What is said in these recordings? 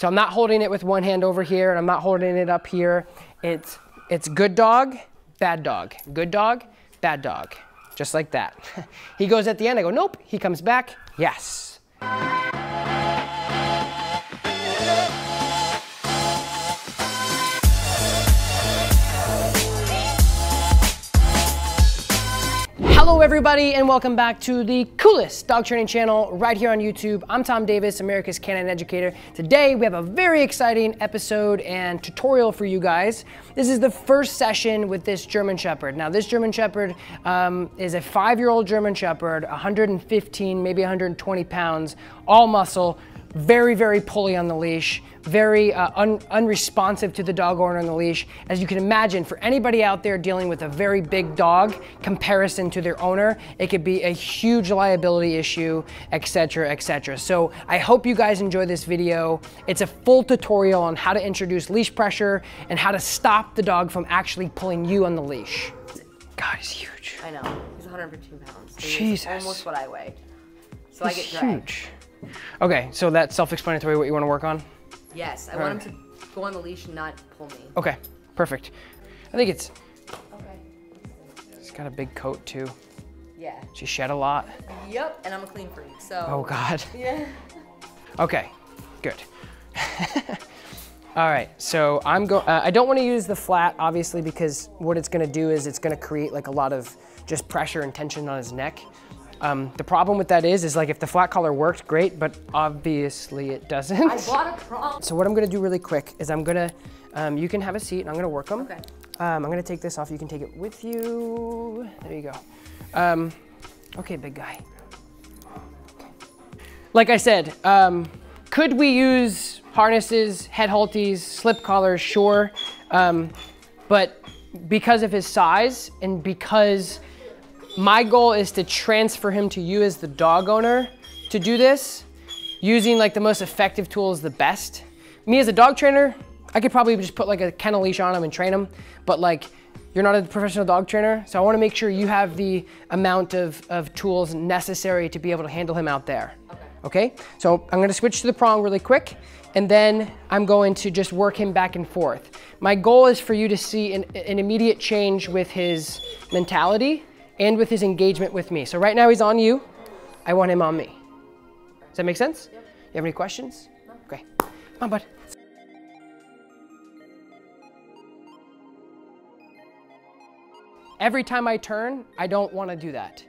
So I'm not holding it with one hand over here, and I'm not holding it up here. It's good dog, bad dog. Good dog, bad dog. Just like that. He goes at the end, I go, nope. He comes back, yes. Hello everybody, and welcome back to the coolest dog training channel right here on YouTube. I'm Tom Davis, America's Canine Educator. Today we have a very exciting episode and tutorial for you guys. This is the first session with this German Shepherd. Now this German Shepherd is a 5-year-old German Shepherd, 115, maybe 120 pounds, all muscle, very, very pulley on the leash, very unresponsive to the dog owner on the leash. As you can imagine, for anybody out there dealing with a very big dog, comparison to their owner, it could be a huge liability issue, etc., etc. So I hope you guys enjoy this video. It's a full tutorial on how to introduce leash pressure and how to stop the dog from actually pulling you on the leash. God, he's huge. I know, he's 115 pounds. So Jesus. Almost what I weigh. So he's I get dragged. Huge. Okay, so that's self-explanatory what you want to work on? Yes, I want him to go on the leash and not pull me. Okay, perfect. I think it's... Okay. He's got a big coat, too. Yeah. She shed a lot. Yep, and I'm a clean freak, so... Oh, God. Yeah. Okay, good. All right, so I'm going... I don't want to use the flat, obviously, because what it's going to do is it's going to create, like, a lot of just pressure and tension on his neck. The problem with that is like if the flat collar worked, great, but obviously it doesn't. I bought a prop. So what I'm gonna do really quick is I'm gonna, you can have a seat and I'm gonna work them. Okay. I'm gonna take this off, you can take it with you. There you go. Okay, big guy. Like I said, could we use harnesses, head halties, slip collars? Sure, but because of his size and because my goal is to transfer him to you as the dog owner to do this, using like the most effective tools, the best. Me as a dog trainer, I could probably just put like a kennel leash on him and train him, but like you're not a professional dog trainer, so I wanna make sure you have the amount of tools necessary to be able to handle him out there, okay? So I'm gonna switch to the prong really quick, and then I'm going to just work him back and forth. My goal is for you to see an immediate change with his mentality and with his engagement with me. So right now he's on you, I want him on me. Does that make sense? Yep. You have any questions? No. Okay, come on, bud. Every time I turn, I don't wanna do that.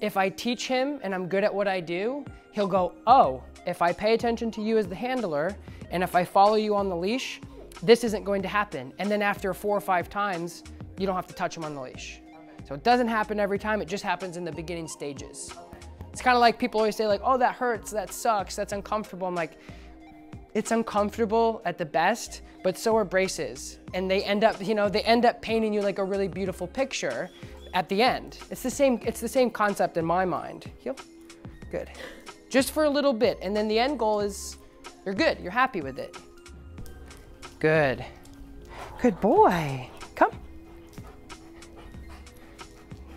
If I teach him and I'm good at what I do, he'll go, oh, if I pay attention to you as the handler, and if I follow you on the leash, this isn't going to happen. And then after 4 or 5 times, you don't have to touch him on the leash. So it doesn't happen every time, it just happens in the beginning stages. It's kind of like people always say like, oh, that hurts, that sucks, that's uncomfortable. I'm like, it's uncomfortable at the best, but so are braces. And they end up, you know, they end up painting you like a really beautiful picture at the end. It's the same concept in my mind. Yep, good. Just for a little bit. And then the end goal is you're good, you're happy with it. Good. Good boy, come.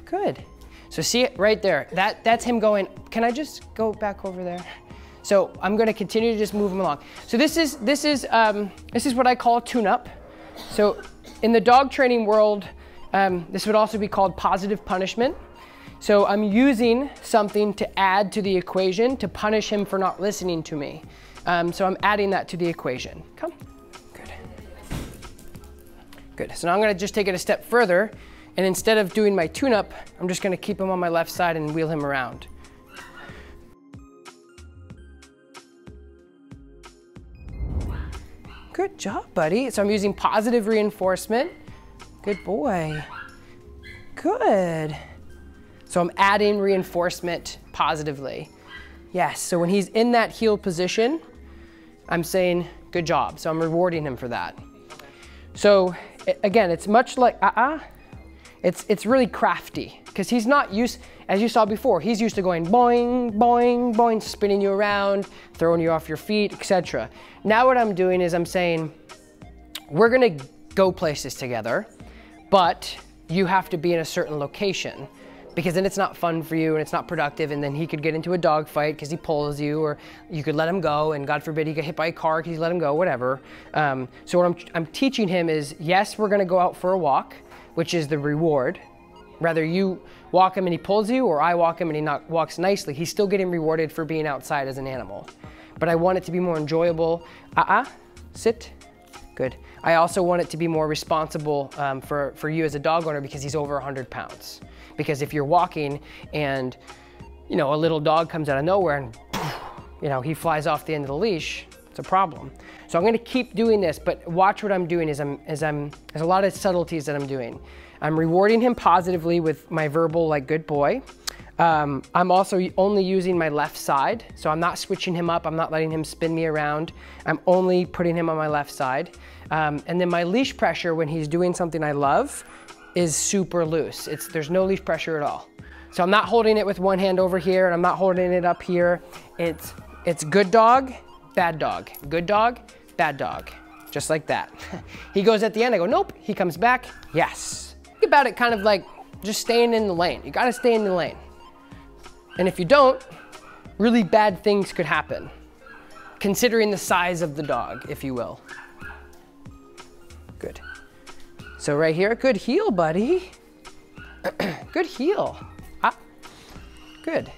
Good. So see it right there. That's him going, can I just go back over there? So I'm gonna continue to just move him along. So this is what I call tune-up. So in the dog training world, this would also be called positive punishment. So I'm using something to add to the equation to punish him for not listening to me. So I'm adding that to the equation. Come. Good. Good. So now I'm gonna just take it a step further. And instead of doing my tune-up, I'm just gonna keep him on my left side and wheel him around. Good job, buddy. So I'm using positive reinforcement. Good boy. Good. So I'm adding reinforcement positively. Yes, so when he's in that heel position, I'm saying, good job. So I'm rewarding him for that. So again, it's much like, It's really crafty, because he's not used, as you saw before, he's used to going boing, boing, boing, spinning you around, throwing you off your feet, etc. Now what I'm doing is I'm saying, we're gonna go places together, but you have to be in a certain location. because then it's not fun for you and it's not productive, and then he could get into a dog fight because he pulls you, or you could let him go, and God forbid he got hit by a car because you let him go, whatever. So what I'm teaching him is, yes, we're gonna go out for a walk, which is the reward. Rather you walk him and he pulls you, or I walk him and he walks nicely, he's still getting rewarded for being outside as an animal. But I want it to be more enjoyable. Sit. Good. I also want it to be more responsible for you as a dog owner, because he's over 100 pounds. Because if you're walking and, you know, a little dog comes out of nowhere and, you know, he flies off the end of the leash, it's a problem. So I'm going to keep doing this, but watch what I'm doing. There's a lot of subtleties that I'm doing. I'm rewarding him positively with my verbal, like, good boy. I'm also only using my left side, so I'm not switching him up, I'm not letting him spin me around, I'm only putting him on my left side. And then my leash pressure when he's doing something I love is super loose. There's no leash pressure at all. So I'm not holding it with one hand over here, and I'm not holding it up here. It's good dog, bad dog, good dog, bad dog, just like that. He goes at the end, I go, nope, he comes back, yes. Think about it kind of like just staying in the lane. You gotta stay in the lane. And if you don't, really bad things could happen, considering the size of the dog, if you will. Good. So right here, good heel, buddy. Good heel. Good.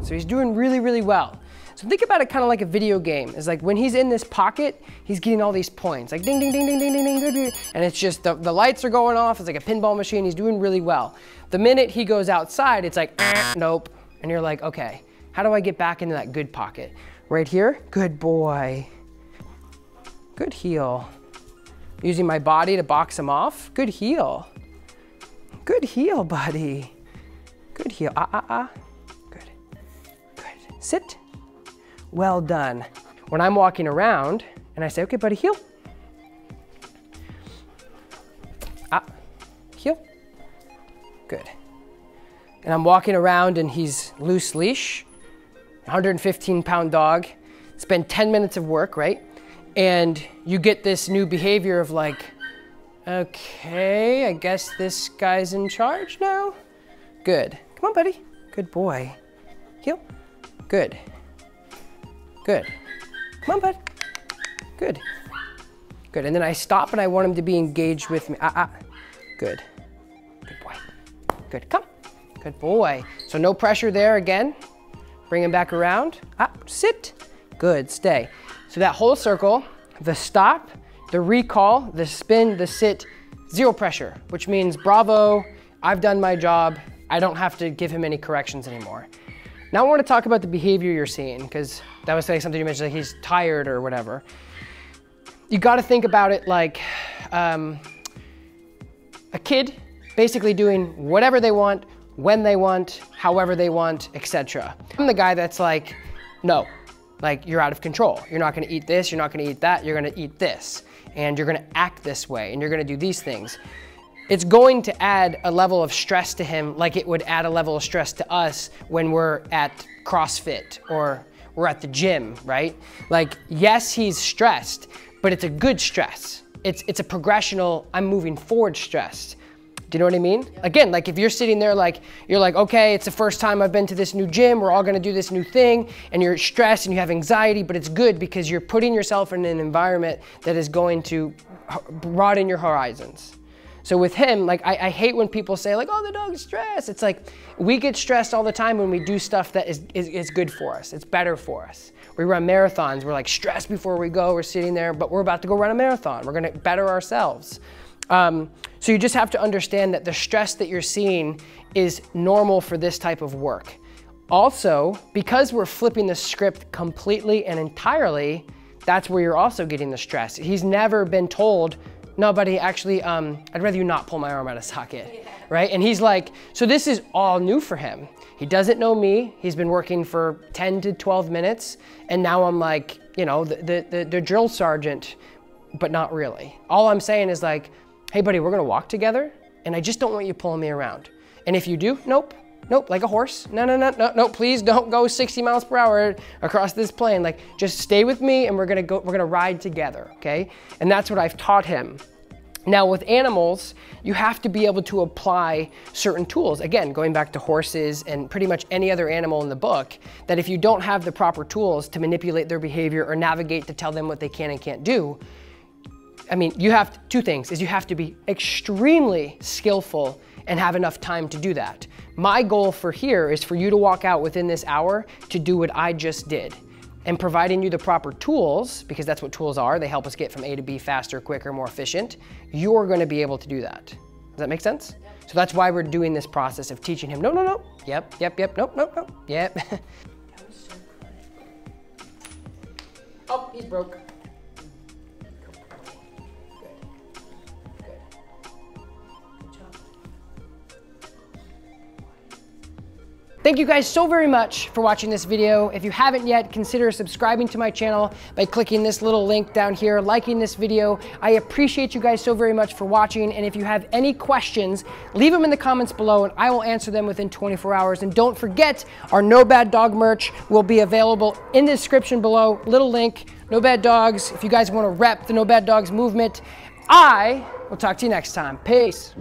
So he's doing really, really well. So think about it kind of like a video game. It's like when he's in this pocket, he's getting all these points. Like ding, ding, ding, ding, ding, ding, ding, ding. And it's just the lights are going off. It's like a pinball machine. He's doing really well. The minute he goes outside, it's like, nope. And you're like, okay, how do I get back into that good pocket? Right here, good boy. Good heel. Using my body to box him off. Good heel. Good heel, buddy. Good heel. Good. Good. Sit. Well done. When I'm walking around and I say, okay, buddy, heel. Heel. Good. And I'm walking around and he's loose leash, 115 pound dog. It's been 10 minutes of work, right? And you get this new behavior of like, okay, I guess this guy's in charge now. Good. Come on, buddy. Good boy. Heel. Good. Good. Come on, bud. Good. Good. And then I stop and I want him to be engaged with me. Good. Good boy. Good. Come. Good boy. So no pressure there again. Bring him back around. Sit. Good. Stay. So that whole circle, the stop, the recall, the spin, the sit, zero pressure, which means bravo, I've done my job. I don't have to give him any corrections anymore. Now I want to talk about the behavior you're seeing, because that was like something you mentioned, like he's tired or whatever. You got to think about it like a kid basically doing whatever they want, when they want, however they want, etc. I'm the guy that's like, no, like you're out of control. You're not going to eat this. You're not going to eat that. You're going to eat this, and you're going to act this way, and you're going to do these things. It's going to add a level of stress to him, like it would add a level of stress to us when we're at CrossFit or we're at the gym, right? Like, yes, he's stressed, but it's a good stress. It's a progressional, I'm moving forward stress. Do you know what I mean? Again, like if you're sitting there like, you're like, okay, it's the first time I've been to this new gym, we're all gonna do this new thing, and you're stressed and you have anxiety, but it's good because you're putting yourself in an environment that is going to broaden your horizons. So with him, like I hate when people say like, oh, the dog's stressed. It's like, we get stressed all the time when we do stuff that is good for us. It's better for us. We run marathons. We're like stressed before we go. We're sitting there, but we're about to go run a marathon. We're going to better ourselves. So you just have to understand that the stress that you're seeing is normal for this type of work. Also, because we're flipping the script completely and entirely, that's where you're also getting the stress. He's never been told, no, buddy, actually, I'd rather you not pull my arm out of socket, yeah. Right? And he's like, so this is all new for him. He doesn't know me. He's been working for 10 to 12 minutes. And now I'm like, you know, the drill sergeant, but not really. All I'm saying is like, hey, buddy, we're going to walk together. And I just don't want you pulling me around. And if you do, nope, nope, like a horse. No, no, no, no, no, please don't go 60 miles per hour across this plain. Like, just stay with me and we're gonna ride together, okay? And that's what I've taught him. Now with animals, you have to be able to apply certain tools. Again, going back to horses and pretty much any other animal in the book, that if you don't have the proper tools to manipulate their behavior or navigate to tell them what they can and can't do, I mean, you have to, two things, is you have to be extremely skillful and have enough time to do that. My goal for here is for you to walk out within this hour to do what I just did. And providing you the proper tools, because that's what tools are, they help us get from A to B faster, quicker, more efficient, you're gonna be able to do that. Does that make sense? So that's why we're doing this process of teaching him, no, no, no, yep, nope, nope, nope, yep. Oh, he's broke. Thank you guys so very much for watching this video. If you haven't yet, consider subscribing to my channel by clicking this little link down here, liking this video. I appreciate you guys so very much for watching. And if you have any questions, leave them in the comments below and I will answer them within 24 hours. And don't forget, our No Bad Dog merch will be available in the description below, little link, No Bad Dogs. If you guys wanna rep the No Bad Dogs movement, I will talk to you next time. Peace.